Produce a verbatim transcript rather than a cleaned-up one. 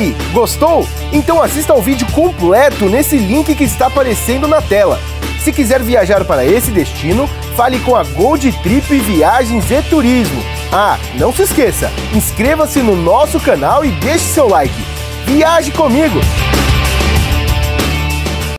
aí, gostou? Então assista ao vídeo completo nesse link que está aparecendo na tela. Se quiser viajar para esse destino, fale com a Gold Trip Viagens e Turismo. Ah, não se esqueça, inscreva-se no nosso canal e deixe seu like. Viaje comigo!